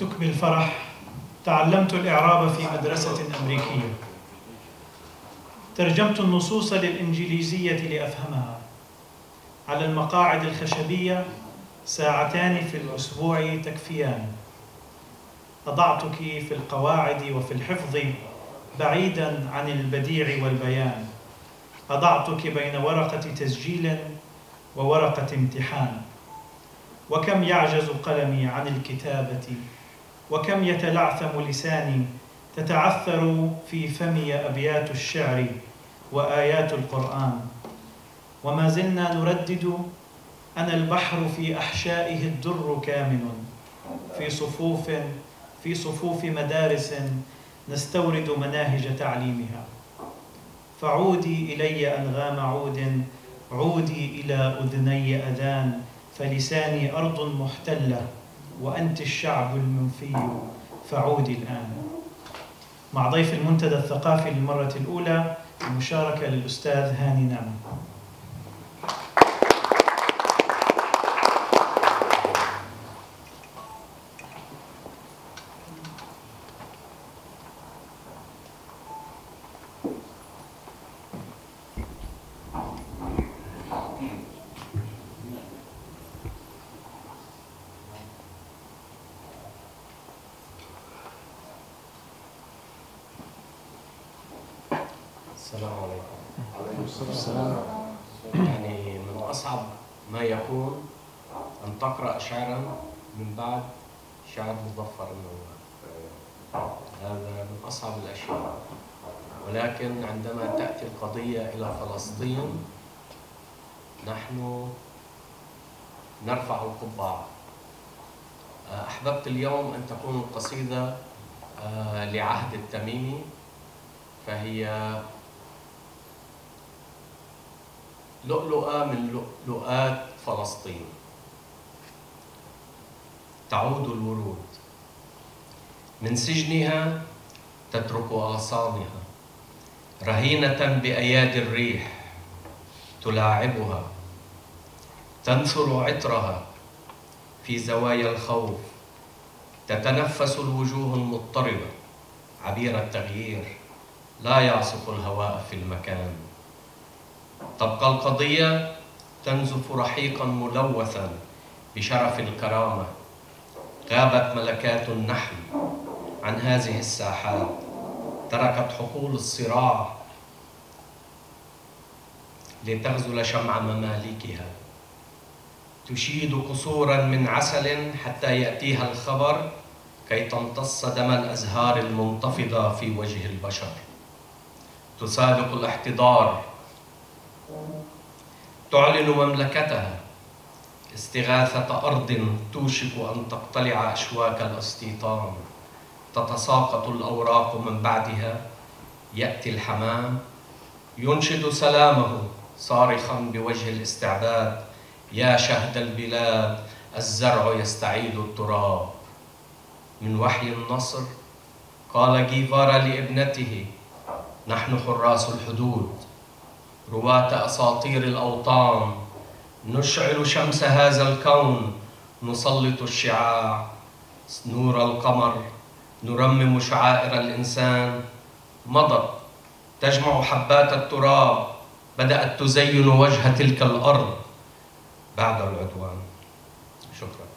تكمل الفرح. تعلمت الإعراب في مدرسة أمريكية. ترجمت النصوص للإنجليزية لأفهمها. على المقاعد الخشبية ساعتان في الأسبوع تكفيان. أضعتك في القواعد وفي الحفظ بعيداً عن البديع والبيان. أضعتك بين ورقة تسجيل وورقة امتحان. وكم يعجز قلمي عن الكتابة، وكم يتلعثم لساني، تتعثر في فمي أبيات الشعر وآيات القرآن. وما زلنا نردد: أنا البحر في أحشائه الدر كامن. في صفوف مدارس نستورد مناهج تعليمها. فعودي إلي أنغام عود، عودي إلى أذني أذان. فلساني أرض محتلة وأنت الشعب المنفي، فعودي الآن. مع ضيف المنتدى الثقافي للمرة الأولى، المشاركة للأستاذ هاني نعمة. السلام عليكم. السلام. يعني من أصعب ما يكون أن تقرأ شعرا من بعد شعر مظفر النواب. هذا من أصعب الأشياء، ولكن عندما تأتي القضية إلى فلسطين نحن نرفع القبعة. أحببت اليوم أن تكون القصيدة لعهد التميمي، فهي لؤلؤة من لؤلؤات فلسطين. تعود الورود من سجنها، تترك أغصانها رهينة بأيادي الريح. تلاعبها، تنثر عطرها في زوايا الخوف. تتنفس الوجوه المضطربة عبير التغيير، لا يعصف الهواء في المكان. تبقى القضية تنزف رحيقا ملوثا بشرف الكرامة. غابت ملكات النحل عن هذه الساحات، تركت حقول الصراع لتغزل شمع ممالكها. تشيد قصورا من عسل حتى يأتيها الخبر، كي تمتص دم الأزهار المنتفضة في وجه البشر. تسابق الاحتضار، تعلن مملكتها. استغاثة أرض توشك أن تقتلع أشواك الاستيطان. تتساقط الأوراق من بعدها. يأتي الحمام ينشد سلامه صارخا بوجه الاستعداد: يا شهد البلاد، الزرع يستعيد التراب. من وحي النصر قال جيفارا لابنته: نحن حراس الحدود، رواة أساطير الأوطان. نشعل شمس هذا الكون، نسلط الشعاع نور القمر، نرمم شعائر الإنسان. مضت تجمع حبات التراب، بدأت تزين وجه تلك الأرض بعد العدوان. شكرا.